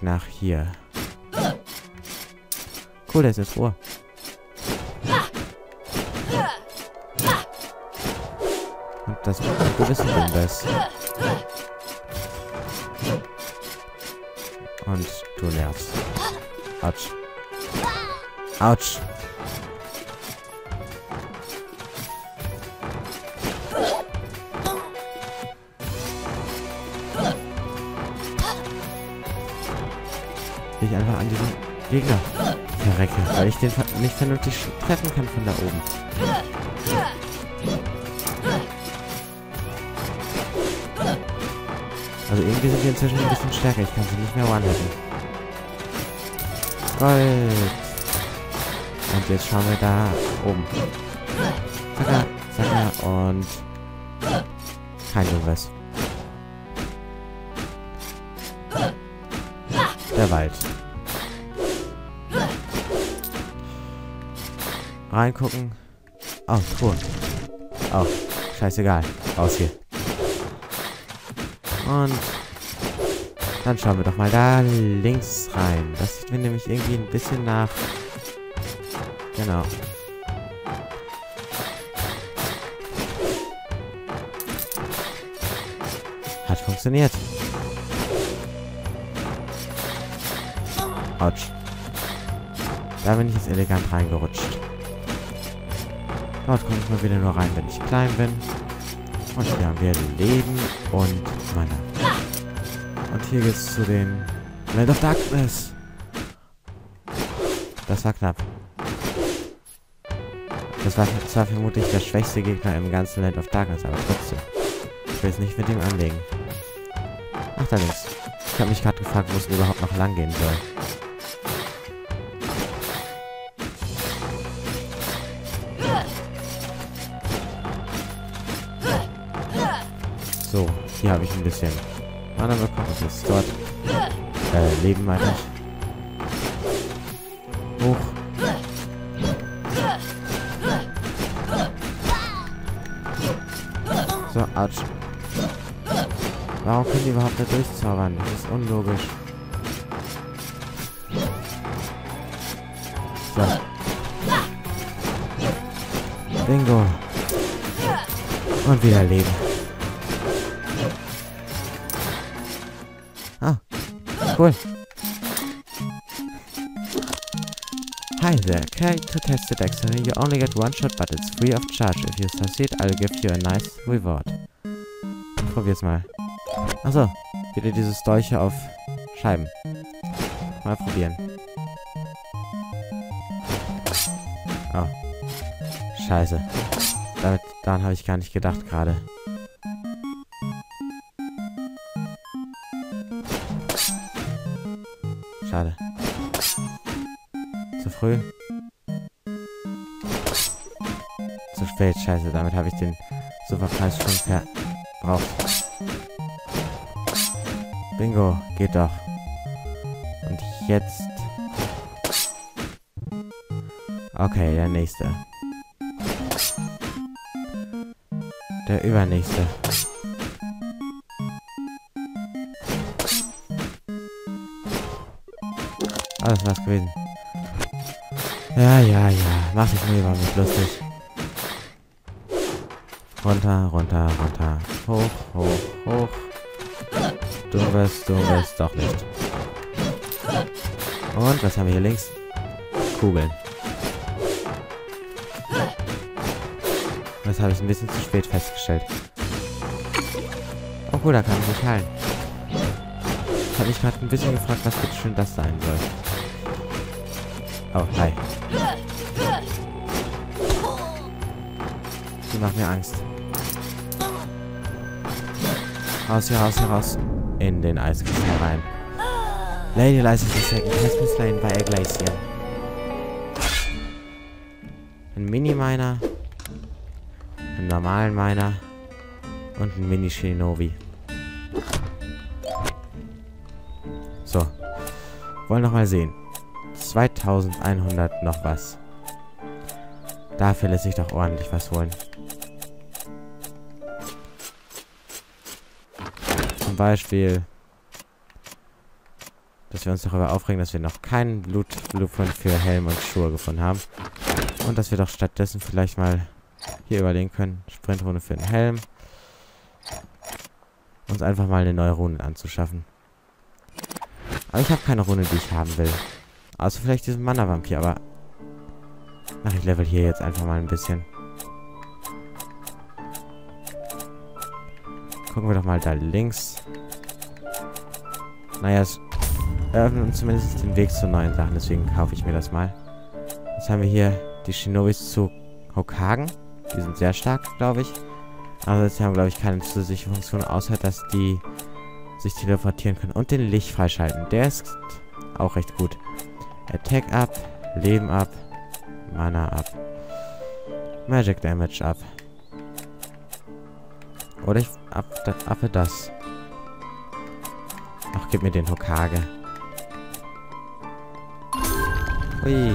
nach hier. Cool, der ist jetzt vor. Und das macht einen gewissen Hinweis. Und du nervst. Autsch. Autsch. Ich einfach an diesen Gegner verrecke, weil ich den nicht vernünftig treffen kann von da oben. Also irgendwie sind wir inzwischen ein bisschen stärker. Ich kann sie nicht mehr one-hitten. Gold. Und jetzt schauen wir da oben. Zacker, zacker und... kein Hinweis. Der Wald. Reingucken. Oh, Truhe. Oh, scheißegal. Raus hier. Und dann schauen wir doch mal da links rein. Das sieht mir nämlich irgendwie ein bisschen nach... genau. Hat funktioniert. Autsch. Da bin ich jetzt elegant reingerutscht. Dort komme ich mal wieder nur rein, wenn ich klein bin. Und hier haben wir Leben und Mana. Und hier geht's zu den Land of Darkness. Das war knapp. Das war zwar vermutlich der schwächste Gegner im ganzen Land of Darkness, aber trotzdem. Ich will es nicht mit ihm anlegen. Ach, da links. Ich habe mich gerade gefragt, wo es überhaupt noch lang gehen soll. So, hier habe ich ein bisschen Mana bekommen. Was ist dort? Leben meine ich. Hoch. So, Autsch. Warum können die überhaupt da durchzaubern? Das ist unlogisch. So. Bingo. Und wieder Leben. Cool. Hi there, Character to test it externally. You only get one shot, but it's free of charge. If you succeed, I'll give you a nice reward. Probier's mal. Achso, wieder dieses Dolche auf Scheiben. Mal probieren. Oh. Scheiße. Daran habe ich gar nicht gedacht gerade. Schade. Zu früh. Zu spät, scheiße. Damit habe ich den Superpreis schon verbraucht. Bingo, geht doch. Und jetzt... okay, der nächste. Der übernächste. Das war's gewesen. Ja. Mach dich mir überhaupt nicht lustig. Runter. Hoch. Du wirst doch nicht. Und was haben wir hier links? Kugeln. Das habe ich ein bisschen zu spät festgestellt. Oh cool, da kann ich mich heilen. Ich habe mich gerade ein bisschen gefragt, was bitte schön das sein soll. Oh, hi. Die macht mir Angst. Raus. In den Eiskristalle rein. Lady Lies is the second has been slain by a glacier. Ein Mini-Miner. Einen normalen Miner. Und ein Mini-Shinobi. So. Wollen noch mal sehen. 2100 noch was. Dafür lässt sich doch ordentlich was holen. Zum Beispiel dass wir uns darüber aufregen, dass wir noch keinen Blueprint für Helm und Schuhe gefunden haben. Und dass wir doch stattdessen vielleicht mal hier überlegen können, Sprintrune für den Helm. Uns einfach mal eine neue Rune anzuschaffen. Aber ich habe keine Rune, die ich haben will. Außer vielleicht diesen Mana-Vampir, aber... Ach, ich level hier jetzt einfach mal ein bisschen. Gucken wir doch mal da links. Naja, es eröffnet uns zumindest den Weg zu neuen Sachen, deswegen kaufe ich mir das mal. Jetzt haben wir hier die Shinobis zu Hokkagen. Die sind sehr stark, glaube ich. Aber jetzt haben wir, glaube ich, keine zusätzliche Funktion, außer dass die sich teleportieren können und den Licht freischalten. Der ist auch recht gut. Attack up, Leben up, Mana up, Magic Damage up. Oder ich uppe das. Ach, gib mir den Hokkage. Hui.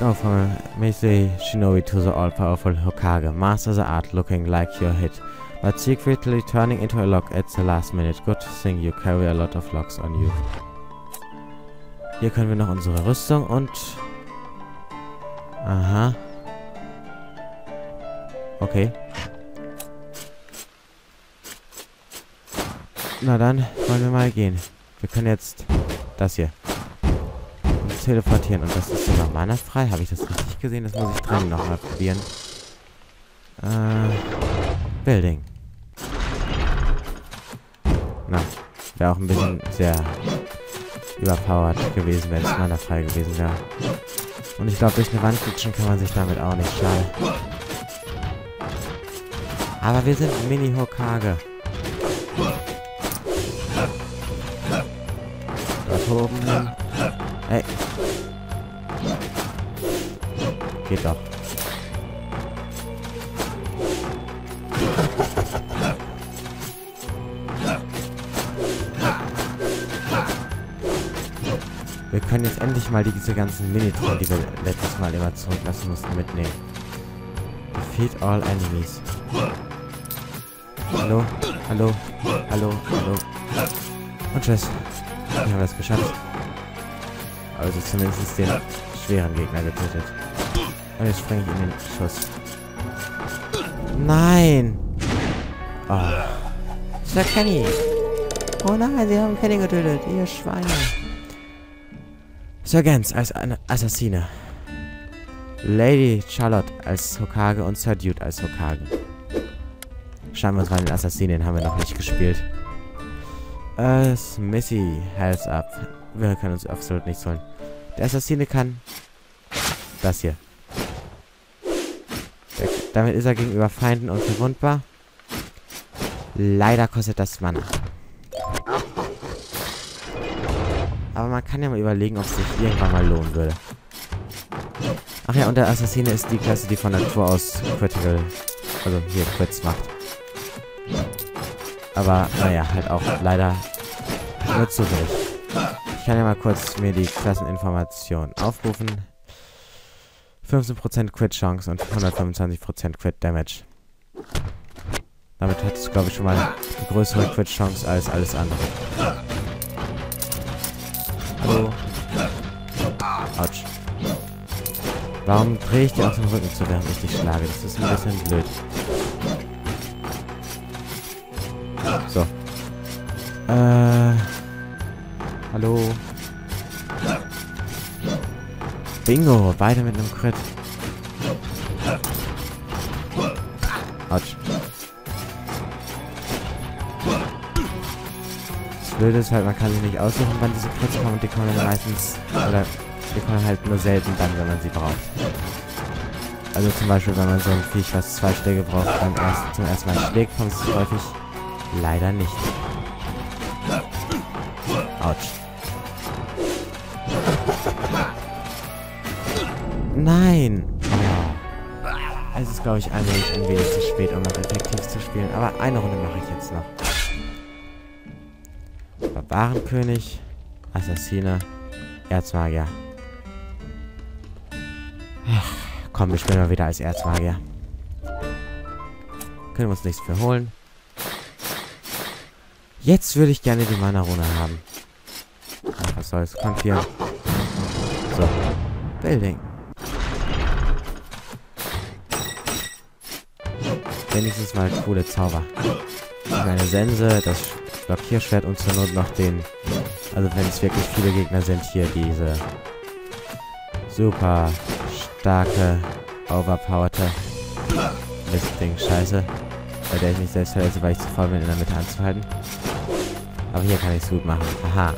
Go for Meisei Shinobi to the all-powerful Hokkage. Master the art looking like your hit, but secretly turning into a lock at the last minute. Good thing you carry a lot of locks on you. Hier können wir noch unsere Rüstung und... Aha. Okay. Na dann, wollen wir mal gehen. Wir können jetzt das hier uns teleportieren. Und das ist sogar Mana frei. Habe ich das richtig gesehen? Das muss ich drin nochmal probieren. Building. Na, wäre auch ein bisschen sehr überpowered gewesen, wenn es Mana frei gewesen wäre. Und ich glaube, durch eine Wand glitschen kann man sich damit auch nicht schaden. Aber wir sind Mini-Hokkage. Dort oben hin. Ey. Geht doch. Wir können jetzt endlich mal diese ganzen Mini-Truhen, die wir letztes Mal immer zurücklassen mussten, mitnehmen. Defeat all enemies. Hallo, hallo, hallo, hallo. Und tschüss. Ich habe es geschafft. Also zumindest den schweren Gegner getötet. Und jetzt springe ich in den Schuss. Nein! Oh. Das war Kenny. Oh nein, sie haben Kenny getötet. Ihr Schweine. Sir Gens als eine Assassine. Lady Charlotte als Hokkage und Sir Dude als Hokkage. Schauen wir uns mal den Assassinen, den haben wir noch nicht gespielt. Missy, Health up. Wir können uns absolut nichts holen. Der Assassine kann das hier. Damit ist er gegenüber Feinden unverwundbar. Leider kostet das Mana. Aber man kann ja mal überlegen, ob es sich irgendwann mal lohnen würde. Ach ja, und der Assassine ist die Klasse, die von Natur aus Critical, also hier Crits macht. Aber, naja, halt auch leider nur zufällig. Ich kann ja mal kurz mir die Klasseninformation aufrufen. 15% Crit Chance und 125% Crit Damage. Damit hat es, glaube ich, schon mal eine größere Crit Chance als alles andere. Hallo. Autsch. Warum drehe ich dir auf den Rücken zu, während ich dich schlage? Das ist ein bisschen blöd. So. Hallo. Bingo, beide mit einem Crit. Autsch. Das Blöde ist halt, man kann sich nicht aussuchen, wann diese Crits kommen und die kommen dann meistens, oder die kommen halt nur selten dann, wenn man sie braucht. Also zum Beispiel, wenn man so ein Viech, was 2 Schläge braucht, dann zum ersten Mal schlägt, kommt es häufig... Leider nicht. Autsch. Nein! Oh. Es ist, glaube ich, allmählich ein wenig zu spät, um noch effektiv zu spielen. Aber eine Runde mache ich jetzt noch. Barbarenkönig, Assassine, Erzmagier. Ach, komm, wir spielen mal wieder als Erzmagier. Können wir uns nichts für holen. Jetzt würde ich gerne die Mana-Rune haben. Ach, was soll's. Kommt hier. So. Building. Wenigstens mal coole Zauber. Eine Sense, das Blockierschwert und zur Not noch den... Also wenn es wirklich viele Gegner sind, hier diese... Super starke, overpowerte Mistding-Scheiße. Bei der ich nicht selbst verletze, weil ich zu faul bin, in der Mitte anzuhalten. Aber hier kann ich es gut machen. Aha.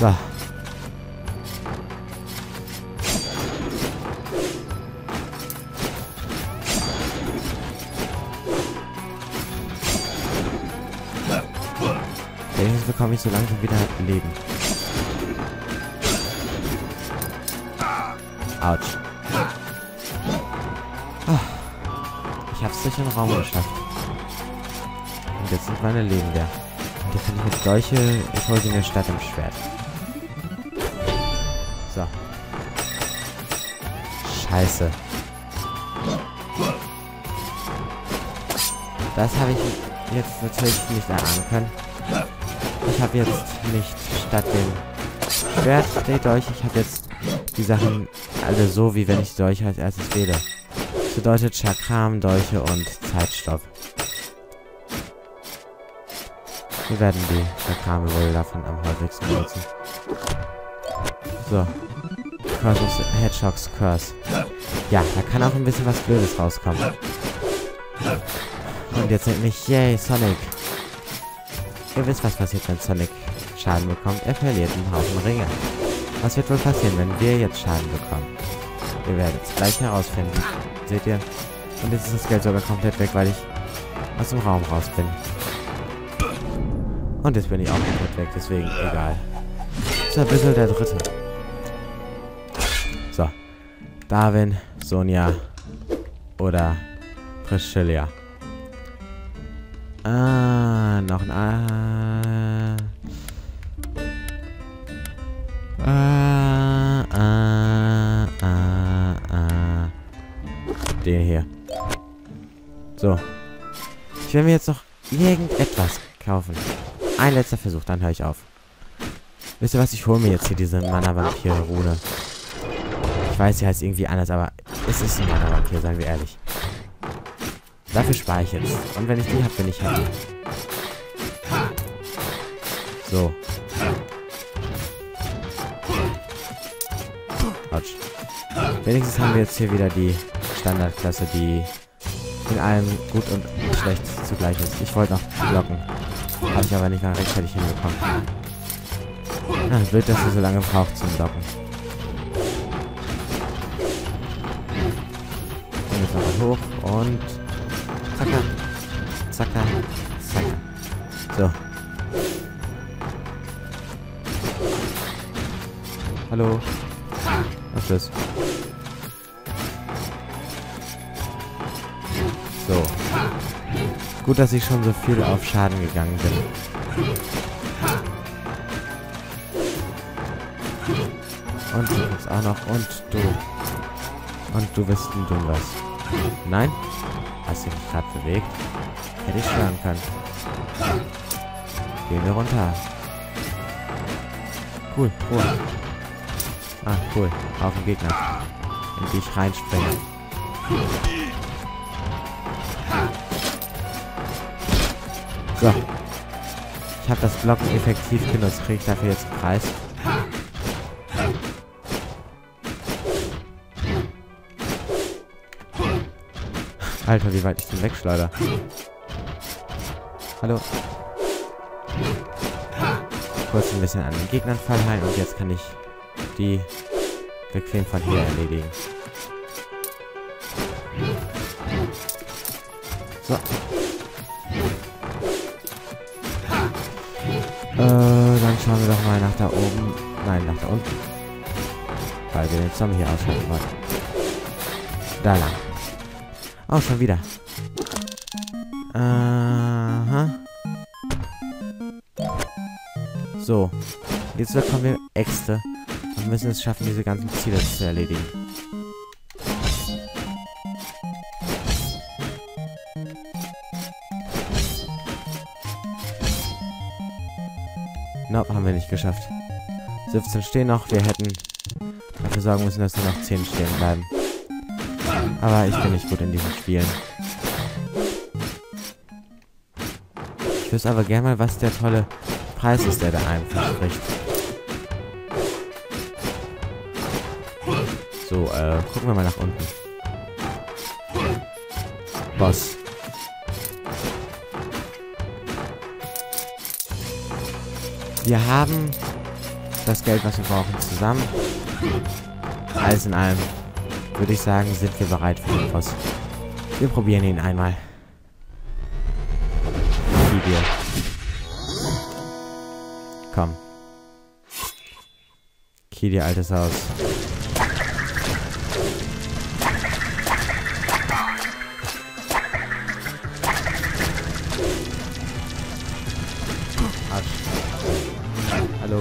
So. Wenigstens bekomme ich so langsam wieder Leben. Autsch. Oh. Ich hab's durch den Raum geschafft. Und jetzt sind meine Leben leer. Und jetzt kann ich mit solche... Ich hole sie in der Stadt im Schwert. So. Scheiße. Das habe ich jetzt natürlich nicht erahnen können. Ich habe jetzt nicht statt dem Schwert den Dolch, ich habe jetzt die Sachen alle so, wie wenn ich Dolch als erstes wähle. Das bedeutet Chakram, Dolche und Zeitstopp. Wir werden die Chakrame wohl davon am häufigsten nutzen. So. Curse of the Hedgehog's Curse. Ja, da kann auch ein bisschen was Blödes rauskommen. Und jetzt nennt mich, yay, Sonic. Ihr wisst, was passiert, wenn Sonic Schaden bekommt. Er verliert einen Haufen Ringe. Was wird wohl passieren, wenn wir jetzt Schaden bekommen? Ihr werdet es gleich herausfinden. Seht ihr? Und jetzt ist das Geld sogar komplett weg, weil ich aus dem Raum raus bin. Und jetzt bin ich auch komplett weg, deswegen egal. So, ein bisschen der Dritte. So. Darwin, Sonja oder Priscilla. Ah, noch ein Den hier. So. Ich will mir jetzt noch irgendetwas kaufen. Ein letzter Versuch, dann höre ich auf. Wisst ihr was? Ich hole mir jetzt hier diese Mana-Vampir-Rune. Ich weiß, sie heißt irgendwie anders, aber es ist ein Mana-Vampir, sagen wir ehrlich. Dafür spare ich jetzt. Und wenn ich die habe, bin ich happy. So. Autsch. Wenigstens haben wir jetzt hier wieder die Standardklasse, die in allem gut und schlecht zugleich ist. Ich wollte noch blocken. Habe ich aber nicht mehr rechtzeitig hinbekommen. Na, blöd, dass sie so lange braucht zum Blocken. Und jetzt nochmal hoch und... Zacker, zacker, zacker. So. Hallo. Ach, tschüss. So. Gut, dass ich schon so viel auf Schaden gegangen bin. Und du kommst auch noch. Und du bist ein Dummes. Nein? Hast du mich gerade bewegt? Hätte ich schlagen können. Gehen wir runter. Cool, cool. Ah, cool. Auf den Gegner. In die ich reinspringe. So. Ich habe das Blocken effektiv genutzt. Kriege ich dafür jetzt einen Preis? Alter, wie weit ich den wegschleuder. Hallo. Kurz ein bisschen an den Gegnern fallen und jetzt kann ich die bequem von hier erledigen. So. Dann schauen wir doch mal nach da oben. Nein, nach da unten. Weil wir den Zombie hier ausschalten wollen. Da lang. Oh, schon wieder. Aha. So. Jetzt bekommen wir Äxte. Und müssen es schaffen, diese ganzen Ziele zu erledigen. Nope, haben wir nicht geschafft. 17 stehen noch. Wir hätten dafür sorgen müssen, dass nur noch 10 stehen bleiben. Aber ich bin nicht gut in diesen Spielen. Ich wüsste aber gerne mal, was der tolle Preis ist, der da einfach spricht. So, gucken wir mal nach unten. Boss. Wir haben das Geld, was wir brauchen, zusammen. Alles in allem, würde ich sagen, sind wir bereit für den Boss. Wir probieren ihn einmal. Video. Komm. Kill dir altes Haus. Hallo.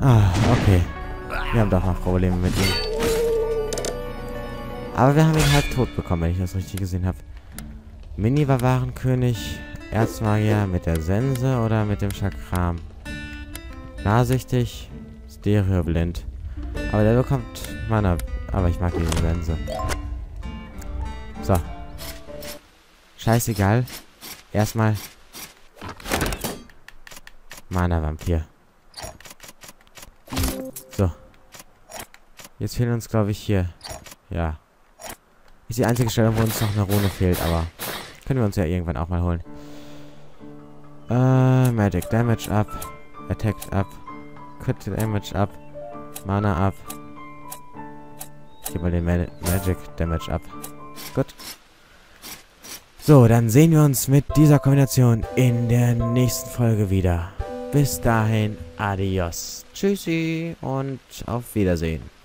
Ah, okay. Wir haben doch noch Probleme mit ihm. Aber wir haben ihn halb tot bekommen, wenn ich das richtig gesehen habe. Mini-Barbarenkönig, Erzmagier mit der Sense oder mit dem Chakram? Nahsichtig, stereoblind. Aber der bekommt Mana. Aber ich mag diese Sense. So. Scheißegal. Erstmal Mana-Vampir. So. Jetzt fehlen uns, glaube ich, hier. Ja. Ist die einzige Stelle, wo uns noch eine Rune fehlt, aber können wir uns ja irgendwann auch mal holen. Magic Damage up. Attack up. Critical Damage up. Mana up. Ich gebe mal den Magic Damage ab. Gut. So, dann sehen wir uns mit dieser Kombination in der nächsten Folge wieder. Bis dahin, adios. Tschüssi und auf Wiedersehen.